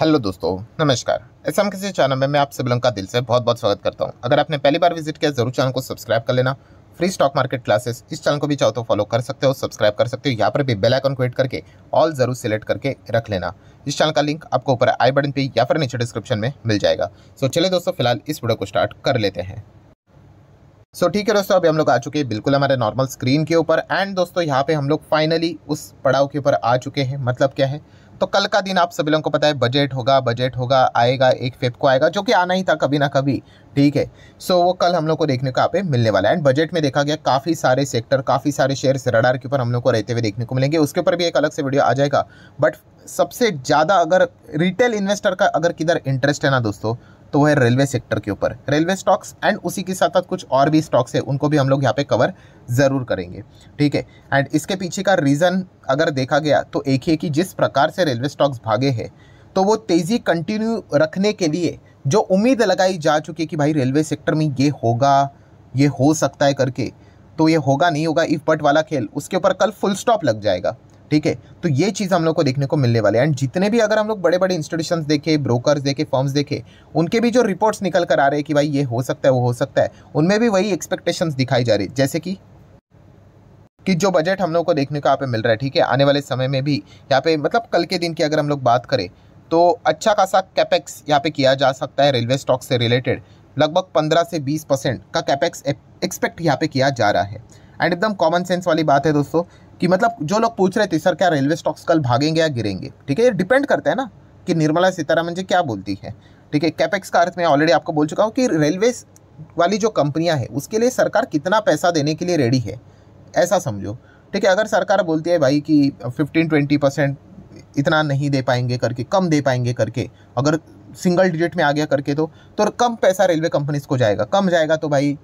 Hello दोस्तों, नमस्कार। SMKC channel में मैं आप सब लोगों का दिल से बहुत बहुत स्वागत करता हूं। अगर आपने पहली बार विजिट किया जरूर चैनल को सब्सक्राइब कर लेना। फ्री स्टॉक मार्केट क्लासेस इस चैनल को भी चाहो तो फॉलो कर सकते हो, सब्सक्राइब कर सकते हो। यहाँ पर भी बेल आइकन को हिट करके ऑल जरूर सिलेक्ट करके रख लेना। इस चैनल का लिंक आपको ऊपर आई बटन पे या फिर नीचे डिस्क्रिप्शन में मिल जाएगा। सो चलिए दोस्तों, फिलहाल इस वीडियो को स्टार्ट कर लेते हैं। सो ठीक है दोस्तों, अभी हम लोग आ चुके हैं बिल्कुल हमारे नॉर्मल स्क्रीन के ऊपर। एंड दोस्तों यहाँ पे हम लोग फाइनली उस पड़ाव के ऊपर आ चुके हैं। मतलब क्या है, तो कल का दिन आप सभी लोगों को पता है बजट होगा आएगा, 1 फेब को आएगा, जो कि आना ही था कभी ना कभी। ठीक है, सो वो कल हम लोग को देखने को यहाँ पे मिलने वाला है। एंड बजट में देखा गया काफ़ी सारे सेक्टर, काफ़ी सारे शेयर्स रडार के ऊपर हम लोग को रहते हुए देखने को मिलेंगे। उसके ऊपर भी एक अलग से वीडियो आ जाएगा। बट सबसे ज़्यादा अगर रिटेल इन्वेस्टर का अगर किधर इंटरेस्ट है ना दोस्तों, तो वह रेलवे सेक्टर के ऊपर, रेलवे स्टॉक्स एंड उसी के साथ साथ कुछ और भी स्टॉक्स है, उनको भी हम लोग यहाँ पे कवर ज़रूर करेंगे। ठीक है, एंड इसके पीछे का रीज़न अगर देखा गया तो एक ही है कि जिस प्रकार से रेलवे स्टॉक्स भागे हैं, तो वो तेज़ी कंटिन्यू रखने के लिए जो उम्मीद लगाई जा चुकी है कि भाई रेलवे सेक्टर में ये होगा, ये हो सकता है करके, तो ये होगा नहीं होगा, इफ बट वाला खेल, उसके ऊपर कल फुल स्टॉप लग जाएगा। ठीक है, तो ये चीज़ हम लोग को देखने को मिलने वाले हैं। एंड जितने भी अगर हम लोग बड़े बड़े इंस्टीट्यूशंस देखे, ब्रोकर्स देखे, फर्म्स देखे, उनके भी जो रिपोर्ट्स निकल कर आ रहे हैं कि भाई ये हो सकता है, वो हो सकता है, उनमें भी वही एक्सपेक्टेशंस दिखाई जा रही है। जैसे कि जो बजट हम लोग को देखने को यहाँ पे मिल रहा है, ठीक है, आने वाले समय में भी यहाँ पे, मतलब कल के दिन की अगर हम लोग बात करें तो अच्छा खासा कैपेक्स यहाँ पे किया जा सकता है। रेलवे स्टॉक से रिलेटेड लगभग 15 से 20% का कैपेक्स एक्सपेक्ट यहाँ पे किया जा रहा है। एंड एकदम कॉमन सेंस वाली बात है दोस्तों कि मतलब जो लोग पूछ रहे थे सर क्या रेलवे स्टॉक्स कल भागेंगे या गिरेंगे, ठीक है, ये डिपेंड करता है ना कि निर्मला सीतारमण जी क्या बोलती है। ठीक है, कैपेक्स का अर्थ मैं ऑलरेडी आपको बोल चुका हूँ कि रेलवे वाली जो कंपनियां हैं उसके लिए सरकार कितना पैसा देने के लिए रेडी है, ऐसा समझो। ठीक है, अगर सरकार बोलती है भाई कि 15-20% इतना नहीं दे पाएंगे करके, कम दे पाएंगे करके, अगर सिंगल डिजिट में आ गया करके, तो कम पैसा रेलवे कंपनीज को जाएगा। कम जाएगा तो भाई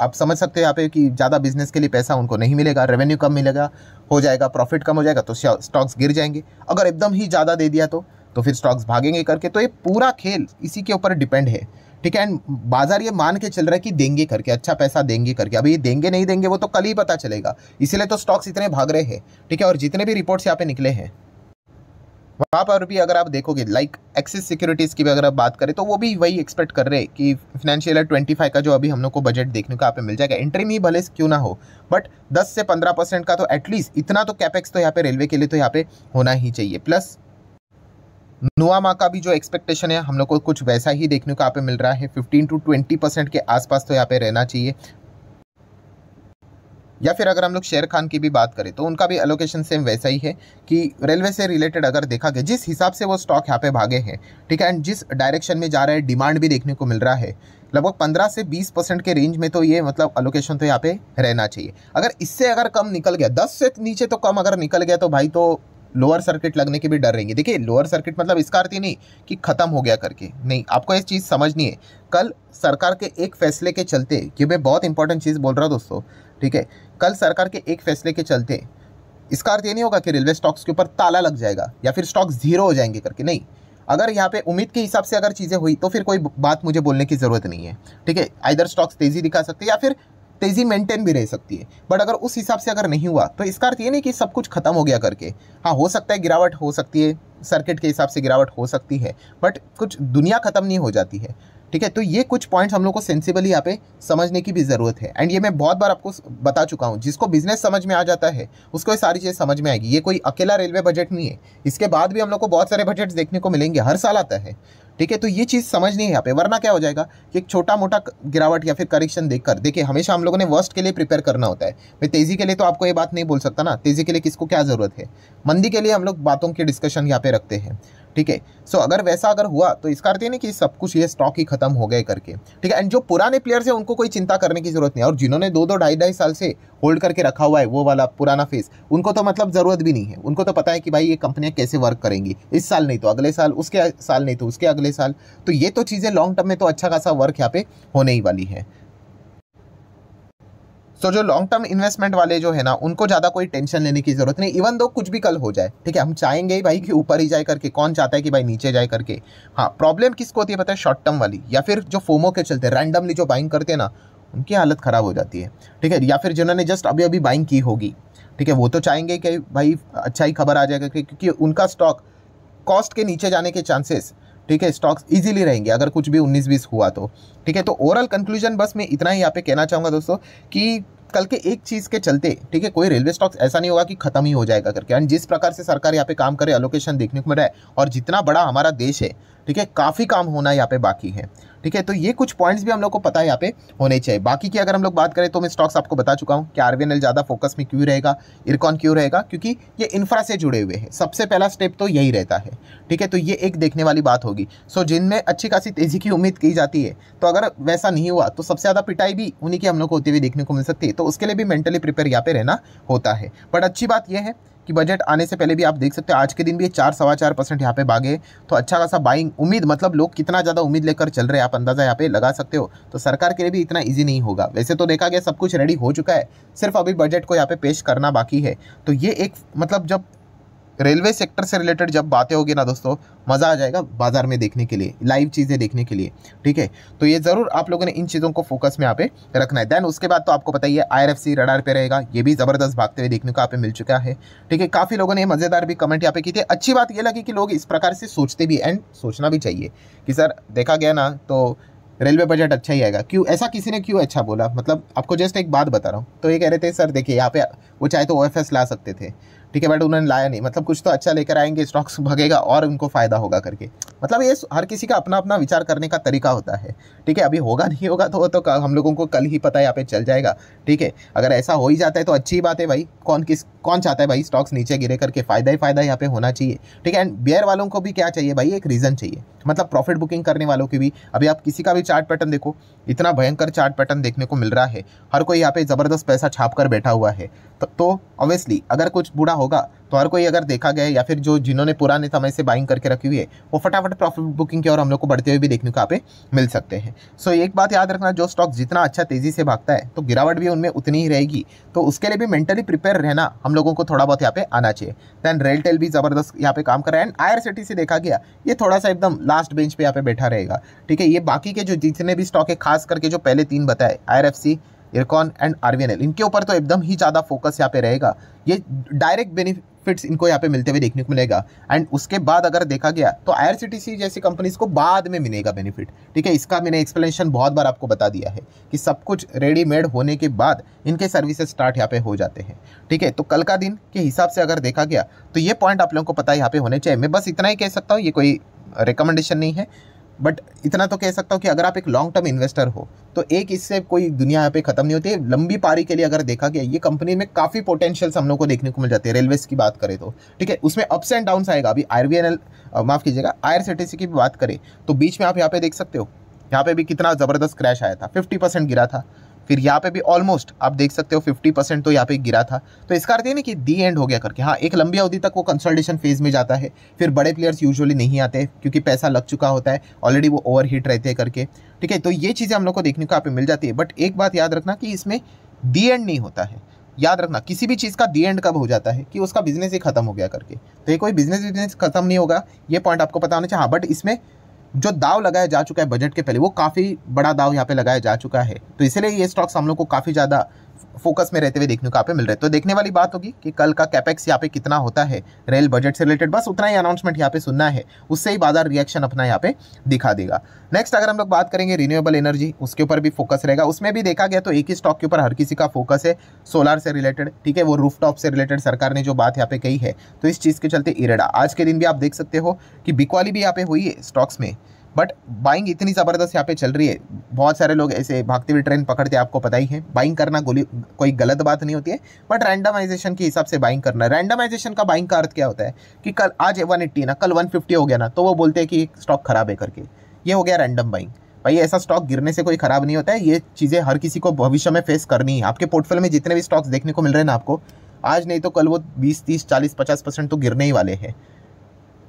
आप समझ सकते हो यहाँ पे कि ज़्यादा बिजनेस के लिए पैसा उनको नहीं मिलेगा, रेवेन्यू कम मिलेगा, हो जाएगा प्रॉफिट कम हो जाएगा, तो स्टॉक्स गिर जाएंगे। अगर एकदम ही ज़्यादा दे दिया तो फिर स्टॉक्स भागेंगे करके। तो ये पूरा खेल इसी के ऊपर डिपेंड है। ठीक है, एंड बाजार ये मान के चल रहा है कि देंगे करके, अच्छा पैसा देंगे करके। अभी ये देंगे नहीं देंगे वो तो कल ही पता चलेगा, इसीलिए तो स्टॉक्स इतने भाग रहे हैं। ठीक है, और जितने भी रिपोर्ट्स यहाँ पे निकले हैं वहाँ पर भी अगर आप देखोगे, लाइक एक्सिस सिक्योरिटीज़ की भी अगर आप बात करें तो वो भी वही एक्सपेक्ट कर रहे हैं कि फाइनेंशियल ईयर 25 का जो अभी हम लोग को बजट देखने को यहाँ पे मिल जाएगा, इंटरिम ही भले क्यों ना हो, बट 10 से 15% का तो एटलीस्ट इतना तो कैपेक्स तो यहाँ पे रेलवे के लिए तो यहाँ पे होना ही चाहिए। प्लस नुआमा का भी जो एक्सपेक्टेशन है हम लोग को कुछ वैसा ही देखने को यहाँ पे मिल रहा है। 15-20% के आसपास तो यहाँ पे रहना चाहिए। या फिर अगर हम लोग शेर खान की भी बात करें तो उनका भी एलोकेशन सेम वैसा ही है कि रेलवे से रिलेटेड अगर देखा गया जिस हिसाब से वो स्टॉक यहाँ पे भागे हैं, ठीक है, एंड जिस डायरेक्शन में जा रहा है, डिमांड भी देखने को मिल रहा है, लगभग 15 से 20% के रेंज में तो ये मतलब एलोकेशन तो यहाँ पे रहना चाहिए। अगर इससे अगर कम निकल गया, 10 से नीचे तो कम अगर निकल गया तो भाई तो लोअर सर्किट लगने के भी डर रहेंगे। देखिए, लोअर सर्किट मतलब इसका अर्थ ही नहीं कि ख़त्म हो गया करके, नहीं, आपको ये चीज़ समझनी है। कल सरकार के एक फैसले के चलते, कि मैं बहुत इंपॉर्टेंट चीज़ बोल रहा हूँ दोस्तों, ठीक है, कल सरकार के एक फैसले के चलते इसका अर्थ ये नहीं होगा कि रेलवे स्टॉक्स के ऊपर ताला लग जाएगा या फिर स्टॉक्स जीरो हो जाएंगे करके, नहीं। अगर यहाँ पे उम्मीद के हिसाब से अगर चीज़ें हुई तो फिर कोई बात मुझे बोलने की ज़रूरत नहीं है। ठीक है, आइदर स्टॉक्स तेज़ी दिखा सकते हैं या फिर तेज़ी मेंटेन भी रह सकती है। बट अगर उस हिसाब से अगर नहीं हुआ तो इसका अर्थ ये नहीं कि सब कुछ खत्म हो गया करके। हाँ, हो सकता है गिरावट हो सकती है, सर्किट के हिसाब से गिरावट हो सकती है, बट कुछ दुनिया ख़त्म नहीं हो जाती है। ठीक है, तो ये कुछ पॉइंट्स हम लोग को सेंसिबली यहाँ पे समझने की भी ज़रूरत है। एंड ये मैं बहुत बार आपको बता चुका हूँ, जिसको बिजनेस समझ में आ जाता है उसको ये सारी चीज़ें समझ में आएगी। ये कोई अकेला रेलवे बजट नहीं है, इसके बाद भी हम लोग को बहुत सारे बजट्स देखने को मिलेंगे, हर साल आता है। ठीक है, तो ये चीज़ समझनी है यहाँ पे, वरना क्या हो जाएगा कि एक छोटा मोटा गिरावट या फिर करेक्शन देखकर, देखिए हमेशा हम लोगों ने वर्स्ट के लिए प्रिपेयर करना होता है। मैं तेज़ी के लिए तो आपको ये बात नहीं बोल सकता ना, तेज़ी के लिए किसको क्या ज़रूरत है, मंदी के लिए हम लोग बातों की डिस्कशन यहाँ पे रखते हैं। ठीक है, सो अगर वैसा अगर हुआ तो इसका अर्थ ये नहीं कि सब कुछ ये स्टॉक ही खत्म हो गए करके। ठीक है, एंड जो पुराने प्लेयर्स हैं उनको कोई चिंता करने की जरूरत नहीं, और जिन्होंने 2-2, 2.5 साल से होल्ड करके रखा हुआ है वो वाला पुराना फेस, उनको तो मतलब ज़रूरत भी नहीं है। उनको तो पता है कि भाई ये कंपनियां कैसे वर्क करेंगी, इस साल नहीं तो अगले साल, उसके साल नहीं तो उसके अगले साल। तो ये तो चीज़ें लॉन्ग टर्म में तो अच्छा खासा वर्क यहाँ पे होने ही वाली है। सो जो लॉन्ग टर्म इन्वेस्टमेंट वाले जो है ना, उनको ज़्यादा कोई टेंशन लेने की ज़रूरत नहीं, इवन दो कुछ भी कल हो जाए। ठीक है, हम चाहेंगे ही भाई कि ऊपर ही जाए करके, कौन चाहता है कि भाई नीचे जाए करके। हाँ, प्रॉब्लम किसको होती है पता है, शॉर्ट टर्म वाली, या फिर जो फोमो के चलते रैंडमली जो बाइंग करते हैं ना, उनकी हालत ख़राब हो जाती है। ठीक है, या फिर जिन्होंने जस्ट अभी अभी बाइंग की होगी, ठीक है, वो तो चाहेंगे कि भाई अच्छा ही खबर आ जाएगा, क्योंकि उनका स्टॉक कॉस्ट के नीचे जाने के चांसेस, ठीक है, स्टॉक्स इजीली रहेंगे अगर कुछ भी 19-20 हुआ तो, ठीक है। तो ओवरऑल कंक्लूजन बस मैं इतना ही यहाँ पे कहना चाहूँगा दोस्तों कि कल के एक चीज़ के चलते, ठीक है, कोई रेलवे स्टॉक्स ऐसा नहीं होगा कि खत्म ही हो जाएगा करके। एंड जिस प्रकार से सरकार यहाँ पे काम करे, एलोकेशन देखने को मिल रहा है, और जितना बड़ा हमारा देश है, ठीक है, काफ़ी काम होना यहाँ पे बाकी है, ठीक है। तो ये कुछ पॉइंट्स भी हम लोग को पता है यहाँ पे होने चाहिए। बाकी की अगर हम लोग बात करें तो मैं स्टॉक्स आपको बता चुका हूँ कि आरवीएनएल ज़्यादा फोकस में क्यों रहेगा, इरकॉन क्यों रहेगा, क्योंकि ये इंफ्रा से जुड़े हुए हैं। सबसे पहला स्टेप तो यही रहता है, ठीक है। तो ये एक देखने वाली बात होगी। सो जिनमें अच्छी खासी तेज़ी की उम्मीद की जाती है, तो अगर वैसा नहीं हुआ तो सबसे ज़्यादा पिटाई भी उन्हीं की हम लोग को होती हुई देखने को मिल सकती है। तो उसके लिए भी मेंटली प्रिपेयर यहाँ पे रहना होता है। बट अच्छी बात यह है कि बजट आने से पहले भी आप देख सकते हैं आज के दिन भी 4-4.25% यहाँ पे भागे, तो अच्छा खासा बाइंग उम्मीद, मतलब लोग कितना ज़्यादा उम्मीद लेकर चल रहे हैं आप अंदाज़ा यहाँ पे लगा सकते हो। तो सरकार के लिए भी इतना इजी नहीं होगा। वैसे तो देखा गया सब कुछ रेडी हो चुका है, सिर्फ अभी बजट को यहाँ पे पेश करना बाकी है। तो ये एक मतलब जब रेलवे सेक्टर से रिलेटेड जब बातें होगी ना दोस्तों, मज़ा आ जाएगा बाज़ार में देखने के लिए, लाइव चीज़ें देखने के लिए, ठीक है। तो ये ज़रूर आप लोगों ने इन चीज़ों को फोकस में यहाँ पे रखना है। देन उसके बाद तो आपको पता ही है आईआरएफसी रडार पे रहेगा, ये भी ज़बरदस्त भागते हुए देखने को यहाँ पे मिल चुका है, ठीक है। काफ़ी लोगों ने मज़ेदार भी कमेंट यहाँ पे किए थे। अच्छी बात ये लगी कि लोग इस प्रकार से सोचते भी, एंड सोचना भी चाहिए कि सर देखा गया ना तो रेलवे बजट अच्छा ही आएगा। क्यों ऐसा किसी ने क्यों अच्छा बोला, मतलब आपको जस्ट एक बात बता रहा हूँ। तो ये कह रहे थे सर देखिए यहाँ पे वो चाहे तो ओएफएस ला सकते थे, ठीक है, बट उन्होंने लाया नहीं, मतलब कुछ तो अच्छा लेकर आएंगे, स्टॉक्स भगेगा और उनको फ़ायदा होगा करके। मतलब ये हर किसी का अपना अपना विचार करने का तरीका होता है, ठीक है। अभी होगा नहीं होगा तो वो तो हम लोगों को कल ही पता है, यहाँ पे चल जाएगा, ठीक है। अगर ऐसा हो ही जाता है तो अच्छी बात है भाई, कौन चाहता है भाई स्टॉक्स नीचे गिरे करके, फ़ायदा ही फ़ायदा यहाँ पे होना चाहिए, ठीक है। एंड बेयर वालों को भी क्या चाहिए भाई, एक रीज़न चाहिए, मतलब प्रॉफिट बुकिंग करने वालों की भी। अभी आप किसी का भी चार्ट पैटर्न देखो, इतना भयंकर चार्ट पैटर्न देखने को मिल रहा है, हर कोई यहाँ पे ज़बरदस्त पैसा छाप कर बैठा हुआ है। तो ऑब्वियसली अगर कुछ बुरा होगा तो हर कोई, अगर देखा गया या फिर जो जिन्होंने पुराने समय से बाइंग करके रखी हुई है, वो फटाफट प्रॉफिट बुकिंग की और हम लोग को बढ़ते हुए भी देखने को यहाँ पे मिल सकते हैं। सो एक बात याद रखना, जो स्टॉक जितना अच्छा तेज़ी से भागता है तो गिरावट भी उनमें उतनी ही रहेगी, तो उसके लिए भी मेंटली प्रिपेयर रहना हम लोगों को थोड़ा बहुत यहाँ पे आना चाहिए। दैन रेल टेल भी ज़बरदस्त यहाँ पे काम कर रहा है। एंड आईआरसीटीसी देखा गया ये थोड़ा सा एकदम लास्ट बेंच पर यहाँ पे बैठा रहेगा, ठीक है। ये बाकी के जो जितने भी स्टॉक है, खास करके जो पहले तीन बताए आईआरएफसी, इरकॉन एंड आरवीएनएल, इनके ऊपर तो एकदम ही ज़्यादा फोकस यहाँ पे रहेगा। ये डायरेक्ट बेनिफिट्स इनको यहाँ पे मिलते हुए देखने को मिलेगा। एंड उसके बाद अगर देखा गया तो आईआरसीटीसी जैसी कंपनीज को बाद में मिलेगा बेनिफिट, ठीक है। इसका मैंने एक्सप्लेनेशन बहुत बार आपको बता दिया है कि सब कुछ रेडीमेड होने के बाद इनके सर्विसेज स्टार्ट यहाँ पे हो जाते हैं, ठीक है। तो कल का दिन के हिसाब से अगर देखा गया तो ये पॉइंट आप लोगों को पता है यहाँ पे होने चाहिए। मैं बस इतना ही कह सकता हूँ, ये कोई रिकमेंडेशन नहीं है, बट इतना तो कह सकता हूँ कि अगर आप एक लॉन्ग टर्म इन्वेस्टर हो तो एक इससे कोई दुनिया यहाँ पे ख़त्म नहीं होती है। लंबी पारी के लिए अगर देखा गया ये कंपनी में काफ़ी पोटेंशियल्स हम लोग को देखने को मिल जाते हैं। रेलवेज़ की बात करें तो ठीक है, उसमें अप्स एंड डाउन्स आएगा। अभी आरवीएनएल माफ़ कीजिएगा आईआरसीटीसी की भी बात करें तो बीच में आप यहाँ पे देख सकते हो, यहाँ पे भी कितना ज़बरदस्त क्रैश आया था, 50% गिरा था। फिर यहाँ पे भी ऑलमोस्ट आप देख सकते हो 50% तो यहाँ पे गिरा था। तो इसका अर्थ ये नहीं कि दी एंड हो गया करके। हाँ, एक लंबी अवधि तक वो कंसोलिडेशन फेज में जाता है, फिर बड़े प्लेयर्स यूजुअली नहीं आते क्योंकि पैसा लग चुका होता है ऑलरेडी, वो ओवरहीट रहते हैं करके, ठीक है। तो ये चीज़ें हम लोग को देखने को यहाँ पे मिल जाती है। बट एक बात याद रखना कि इसमें दी एंड नहीं होता है। याद रखना किसी भी चीज़ का दी एंड कब हो जाता है कि उसका बिजनेस ही खत्म हो गया करके। तो ये कोई बिजनेस खत्म नहीं होगा, ये पॉइंट आपको पता होना चाहिए। हाँ, बट इसमें जो दाव लगाया जा चुका है बजट के पहले, वो काफ़ी बड़ा दाव यहाँ पे लगाया जा चुका है। तो इसलिए ये स्टॉक्स हम लोग को काफ़ी ज़्यादा फोकस में रहते हुए देखने को यहाँ पे मिल रहे हैं। तो देखने वाली बात होगी कि कल का कैपेक्स यहाँ पे कितना होता है रेल बजट से रिलेटेड। बस उतना ही अनाउंसमेंट यहाँ पे सुनना है, उससे ही बाजार रिएक्शन अपना यहाँ पे दिखा देगा। नेक्स्ट अगर हम लोग बात करेंगे रिन्यूएबल एनर्जी, उसके ऊपर भी फोकस रहेगा। उसमें भी देखा गया तो एक ही स्टॉक के ऊपर हर किसी का फोकस है, सोलार से रिलेटेड, ठीक है। वो रूफटॉप से रिलेटेड सरकार ने जो बात यहाँ पे कही है, तो इस चीज़ के चलते IREDA आज के दिन भी आप देख सकते हो कि बिकवाली भी यहाँ पे हुई है स्टॉक्स में। बट बाइंग इतनी ज़बरदस्त यहाँ पे चल रही है, बहुत सारे लोग ऐसे भागते हुए ट्रेन पकड़ते हैं, आपको पता ही है। बाइंग करना कोई गलत बात नहीं होती है, बट रैंडमाइजेशन के हिसाब से बाइंग करना। रैंडमाइजेशन का बाइंग का अर्थ क्या होता है कि कल आज 180 ना, कल 150 हो गया ना, तो वो बोलते हैं कि स्टॉक खराब है करके। ये हो गया रैंडम बाइंग। भाई ऐसा स्टॉक गिरने से कोई ख़राब नहीं होता है, ये चीज़ें हर किसी को भविष्य में फेस करनी है। आपके पोर्टफोलियो में जितने भी स्टॉक्स देखने को मिल रहे हैं ना आपको, आज नहीं तो कल वो 20-30-40-50% तो गिरने ही वाले हैं।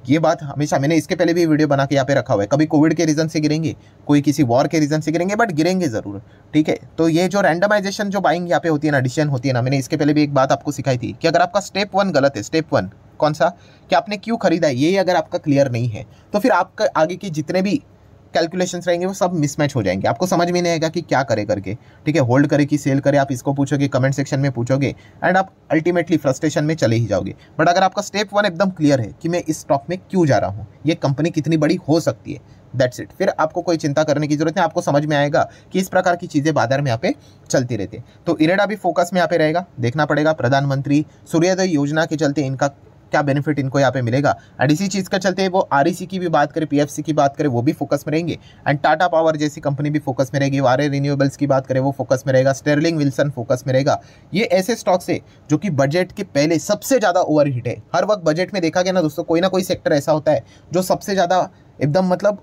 ये बात हमेशा, मैंने इसके पहले भी वीडियो बना के यहाँ पे रखा हुआ है। कभी कोविड के रीज़न से गिरेंगे, कोई किसी वॉर के रीज़न से गिरेंगे, बट गिरेंगे ज़रूर, ठीक है। तो ये जो रैंडमाइजेशन जो बाइंग यहाँ पे होती है ना, डिसीजन होती है ना, मैंने इसके पहले भी एक बात आपको सिखाई थी कि अगर आपका स्टेप 1 गलत है, स्टेप 1 कौन सा, कि आपने क्यों खरीदा है, ये अगर आपका क्लियर नहीं है तो फिर आपका आगे की जितने भी कैलकुलेशंस रहेंगे वो सब मिसमैच हो जाएंगे, आपको समझ में नहीं आएगा कि क्या करे करके, ठीक है, होल्ड करे कि सेल करे, आप इसको पूछोगे कमेंट सेक्शन में पूछोगे एंड आप अल्टीमेटली फ्रस्ट्रेशन में चले ही जाओगे। बट अगर आपका स्टेप वन एकदम क्लियर है कि मैं इस स्टॉक में क्यों जा रहा हूँ, ये कंपनी कितनी बड़ी हो सकती है, दैट्स इट, फिर आपको कोई चिंता करने की जरूरत नहीं, आपको समझ में आएगा कि इस प्रकार की चीज़ें बाजार में यहाँ पे चलती रहती है। तो इरेडा भी फोकस में यहाँ पे रहेगा, देखना पड़ेगा प्रधानमंत्री सूर्योदय योजना के चलते इनका क्या बेनिफिट इनको यहाँ पे मिलेगा, एंड इसी चीज़ का चलते वो आरईसी की भी बात करें, पीएफसी की बात करें वो भी फोकस में रहेंगे, एंड टाटा पावर जैसी कंपनी भी फोकस में रहेगी, वारे रिन्यूएबल्स की बात करें वो फोकस में रहेगा, स्टर्लिंग विल्सन फोकस में रहेगा। ये ऐसे स्टॉक्स है जो कि बजट के पहले सबसे ज़्यादा ओवरहीट है, हर वक्त बजट में देखा गया ना दोस्तों, कोई ना कोई सेक्टर ऐसा होता है जो सबसे ज़्यादा एकदम मतलब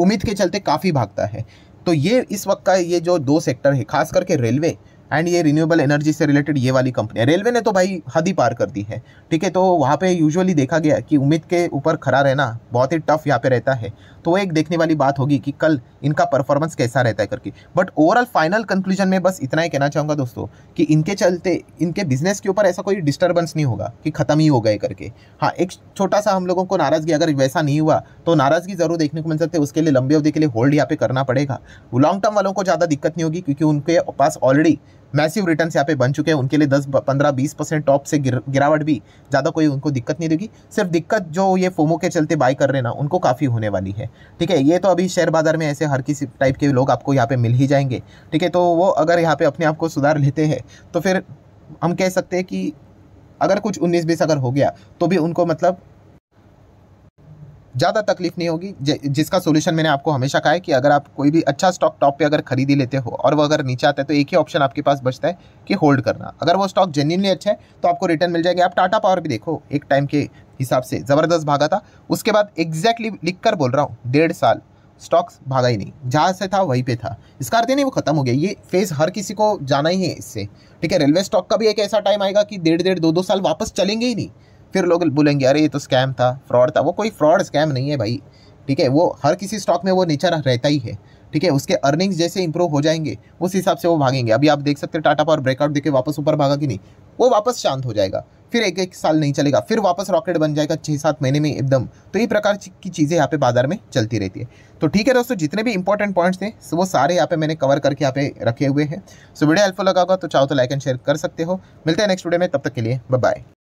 उम्मीद के चलते काफ़ी भागता है। तो ये इस वक्त का ये जो दो सेक्टर है, खास करके रेलवे एंड ये रिन्यूएबल एनर्जी से रिलेटेड ये वाली कंपनी, रेलवे ने तो भाई हद ही पार कर दी है, ठीक है, तो वहाँ पे यूजुअली देखा गया कि उम्मीद के ऊपर खड़ा रहना बहुत ही टफ यहाँ पे रहता है। तो वो एक देखने वाली बात होगी कि कल इनका परफॉर्मेंस कैसा रहता है करके। बट ओवरऑल फाइनल कंक्लूजन में बस इतना ही कहना चाहूँगा दोस्तों कि इनके चलते इनके बिजनेस के ऊपर ऐसा कोई डिस्टर्बेंस नहीं होगा कि ख़त्म ही हो गए करके। हाँ, एक छोटा सा हम लोगों को नाराज़गी, अगर वैसा नहीं हुआ तो नाराज़गी ज़रूर देखने को मिल सकती है, उसके लिए लंबी अवधि के लिए होल्ड यहाँ पे करना पड़ेगा। लॉन्ग टर्म वालों को ज़्यादा दिक्कत नहीं होगी क्योंकि उनके पास ऑलरेडी मैसिव रिटर्न्स यहाँ पे बन चुके हैं, उनके लिए 10-15-20% टॉप से गिरावट भी ज़्यादा कोई उनको दिक्कत नहीं देगी। सिर्फ दिक्कत जो ये फोमो के चलते बाय कर रहे ना उनको काफ़ी होने वाली है, ठीक है। ये तो अभी शेयर बाजार में ऐसे हर किसी टाइप के लोग आपको यहाँ पे मिल ही जाएंगे, ठीक है। तो वो अगर यहाँ पे अपने आप को सुधार लेते हैं तो फिर हम कह सकते हैं कि अगर कुछ 19-20 अगर हो गया तो भी उनको मतलब ज़्यादा तकलीफ नहीं होगी, जिसका सोल्यूशन मैंने आपको हमेशा कहा है कि अगर आप कोई भी अच्छा स्टॉक टॉप पे अगर खरीदी लेते हो और वो अगर नीचे आता है तो एक ही ऑप्शन आपके पास बचता है कि होल्ड करना। अगर वो स्टॉक जेन्युइनली अच्छा है तो आपको रिटर्न मिल जाएगा। आप टाटा पावर भी देखो, एक टाइम के हिसाब से ज़बरदस्त भागा था, उसके बाद एग्जैक्टली लिख कर बोल रहा हूँ 1.5 साल स्टॉक्स भागा ही नहीं, जहाँ से था वहीं पे था। इसका अर्थ नहीं वो खत्म हो गया, ये फेज़ हर किसी को जाना ही है इससे, ठीक है। रेलवे स्टॉक का भी एक ऐसा टाइम आएगा कि 1.5-2 साल वापस चलेंगे ही नहीं, फिर लोग बोलेंगे अरे ये तो स्कैम था, फ्रॉड था। वो कोई फ्रॉड स्कैम नहीं है भाई, ठीक है। वो हर किसी स्टॉक में वो नेचर रहता ही है, ठीक है। उसके अर्निंग्स जैसे इंप्रूव हो जाएंगे उस हिसाब से वो भागेंगे। अभी आप देख सकते हैं टाटा पावर ब्रेकआउट देके वापस ऊपर भागा कि नहीं, वो वापस शांत हो जाएगा, फिर 1-1 साल नहीं चलेगा, फिर वापस रॉकेट बन जाएगा 6-7 महीने में एकदम। तो ये प्रकार की चीज़ें यहाँ पे बाजार में चलती रहती है। तो ठीक है दोस्तों, जितने भी इंपॉर्टेंट पॉइंट्स थे वो सारे यहाँ पे मैंने कवर करके यहाँ पे रखे हुए हैं। सो वीडियो हेल्पफुल लगा होगा तो चाहो तो लाइक एंड शेयर कर सकते हो। मिलते हैं नेक्स्ट वीडियो में, तब तक के लिए बाय बाय।